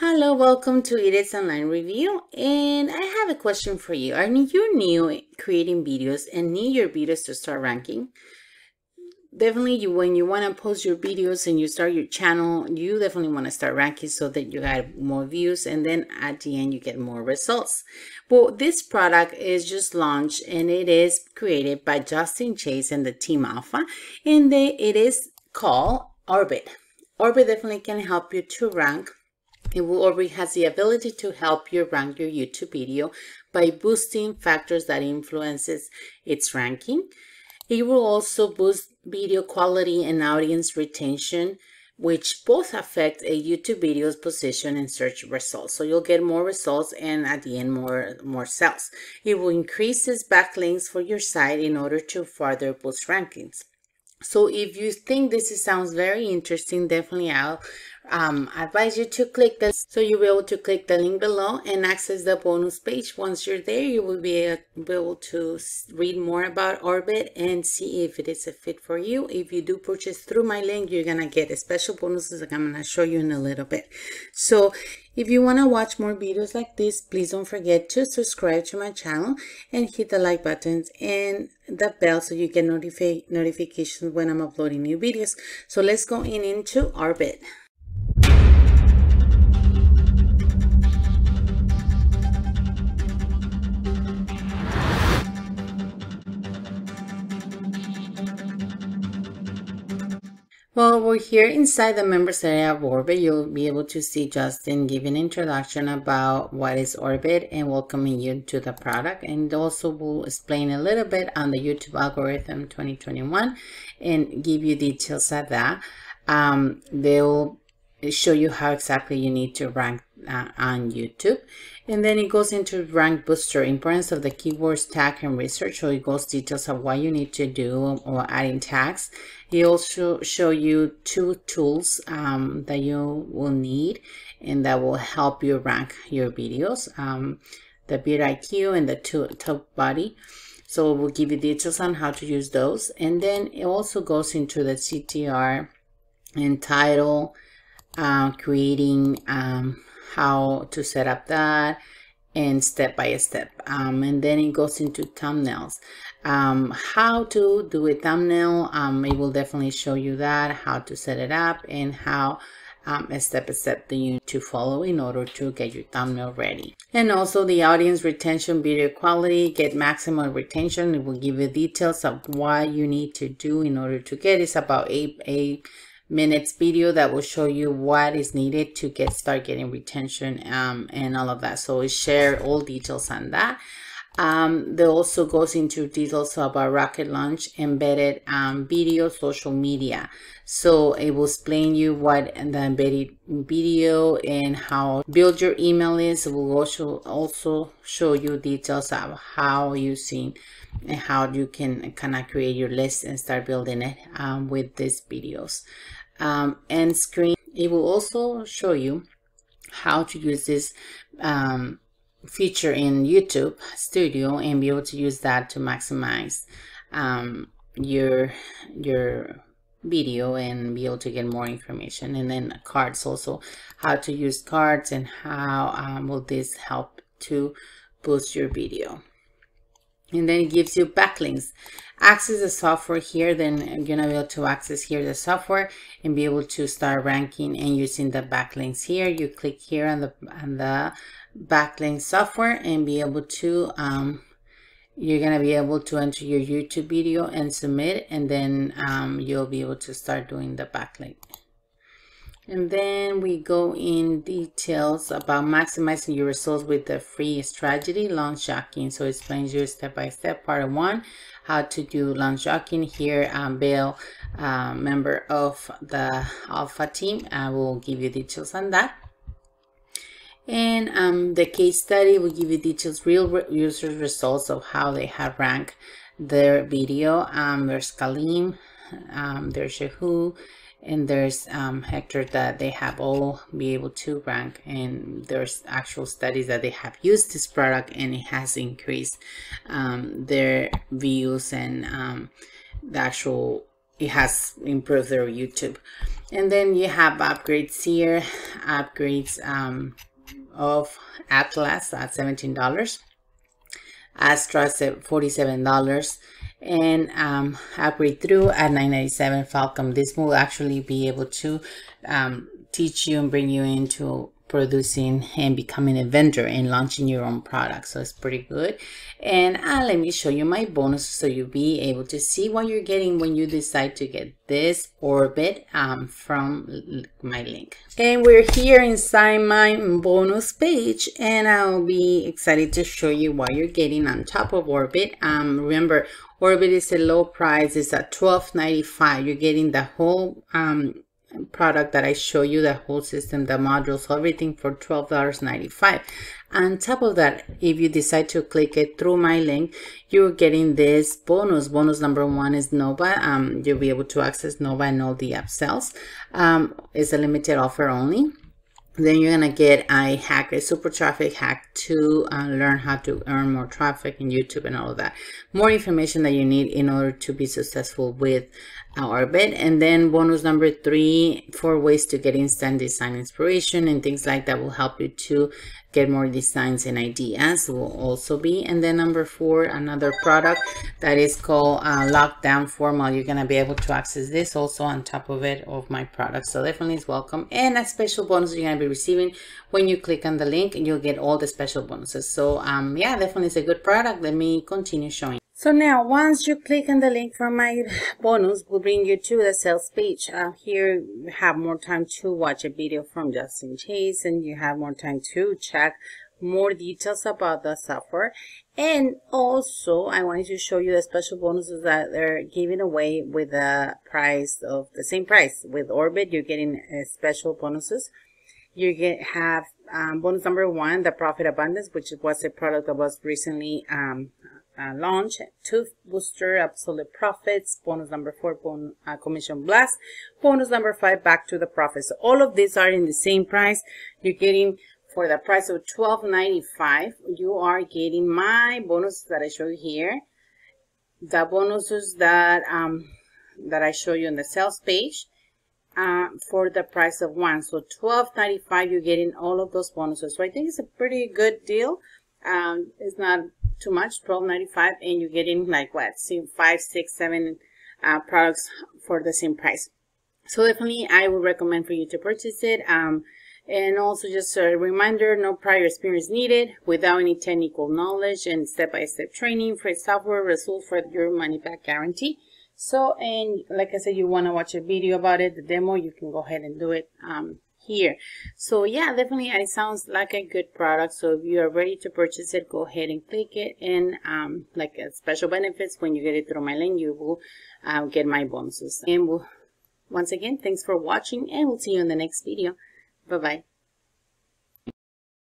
Hello, welcome to Edith's Online Review, and I have a question for you. I mean, you're new creating videos and need your videos to start ranking. Definitely, when you want to post your videos and you start your channel, you definitely want to start ranking so that you have more views, and then at the end you get more results. Well, this product is just launched, and it is created by Justin Chase and the Team Alpha, and it is called Orbit. Orbit definitely can help you to rank. Orbit has the ability to help you rank your YouTube video by boosting factors that influences its ranking. It will also boost video quality and audience retention, which both affect a YouTube video's position and search results. So you'll get more results and at the end more sales. It will increase backlinks for your site in order to further boost rankings. So if you think this sounds very interesting, definitely I'll advise you to click this. So you'll be able to click the link below and access the bonus page. Once you're there, you will be able to read more about Orbit and see if it is a fit for you. If you do purchase through my link, you're going to get a special bonuses that I'm going to show you in a little bit. So if you want to watch more videos like this, please don't forget to subscribe to my channel and hit the like buttons and the bell so you get notifications when I'm uploading new videos. So let's go into Orbit. Well, we're here inside the members area of Orbit. You'll be able to see Justin give an introduction about what is Orbit and welcoming you to the product. And also will explain a little bit on the YouTube algorithm 2021 and give you details of that. They'll show you how exactly you need to rank on YouTube. And then it goes into rank booster, importance of the keywords, tag, and research. So it goes details of what you need to do or adding tags. It also show you two tools that you will need and that will help you rank your videos, the VidIQ and the TubeBuddy. So it will give you details on how to use those. And then it also goes into the CTR and title, creating how to set up that and step by step, and then it goes into thumbnails, how to do a thumbnail. It will definitely show you that, how to set it up and how step by step that you need to follow in order to get your thumbnail ready. And also the audience retention, video quality, get maximum retention. It will give you details of what you need to do in order to get. It's about eight minutes video that will show you what is needed to start getting retention and all of that. So we share all details on that. They also goes into details about Rocket Launch, embedded video, social media. So it will explain you what the embedded video and how build your email list. It will also show you details of how you see and how you can kind of create your list and start building it with these videos. And screen, it will also show you how to use this feature in YouTube Studio and be able to use that to maximize your video and be able to get more information. And then cards, also how to use cards and how will this help to boost your video. And then it gives you backlinks, access the software here. Then you're gonna be able to access here the software and be able to start ranking and using the backlinks here. You click here on the backlink software and be able to you're gonna be able to enter your YouTube video and submit, and then you'll be able to start doing the backlink. And then we go in details about maximizing your results with the free strategy, launch hacking. So it explains you step-by-step, part one, how to do launch hacking. Here, Bill, member of the Alpha team, I will give you details on that. And the case study will give you details, real user results of how they have ranked their video. There's Kalim, there's Shehu, and there's Hector, that they have all be able to rank, and there's actual studies that they have used this product and it has increased their views and the actual it has improved their YouTube. And then you have upgrades here, upgrades of Atlas at $17, Astra $47, and AppReadthrough at $9.97. Falcon, this will actually be able to teach you and bring you into producing and becoming a vendor and launching your own product. So it's pretty good. And let me show you my bonus so you'll be able to see what you're getting when you decide to get this Orbit from my link. And we're here inside my bonus page, and I'll be excited to show you what you're getting on top of Orbit. Remember, Orbit is a low price. It's at $12.95. You're getting the whole product that I show you, the whole system, the modules, everything for $12.95. On top of that, if you decide to click it through my link, you're getting this bonus. Bonus number one is Nova. You'll be able to access Nova and all the upsells. It's a limited offer only. Then you're gonna get a hack, a super traffic hack to learn how to earn more traffic in YouTube and all of that. More information that you need in order to be successful with Orbit. And then bonus number three, 4 ways to get instant design inspiration and things like that will help you to get more designs and ideas will also be. And then number 4, another product that is called Lockdown Formal. You're gonna be able to access this also on top of it of my product. So definitely it's welcome. And a special bonus you're gonna be receiving when you click on the link, and you'll get all the special bonuses. So yeah, definitely it's a good product. Let me continue showing. So now, once you click on the link for my bonus, will bring you to the sales page. Here you have more time to watch a video from Justin Chase, and you have more time to check more details about the software. And also, I wanted to show you the special bonuses that they're giving away with the price of the same price. With Orbit, you're getting special bonuses. You have bonus number 1, the Profit Abundance, which was a product that was recently launch, tooth booster, absolute profits, bonus number 4, commission blast, bonus number 5, back to the profits. So all of these are in the same price. You're getting for the price of $12.95. You are getting my bonuses that I show you here, the bonuses that I show you on the sales page for the price of 1. So $12.95. You're getting all of those bonuses. So I think it's a pretty good deal. It's not too much, $12.95, and you're getting like what, 5, 6, 7 products for the same price. So definitely I would recommend for you to purchase it. And also just a reminder, no prior experience needed, without any technical knowledge, and step-by-step training, free software, result for your money back guarantee. So, and like I said, you want to watch a video about it, the demo, you can go ahead and do it here. So yeah, definitely it sounds like a good product. So if you are ready to purchase it, go ahead and click it, and like a special benefits when you get it through my link, you will get my bonuses. And once again, thanks for watching, and we'll see you in the next video. Bye bye.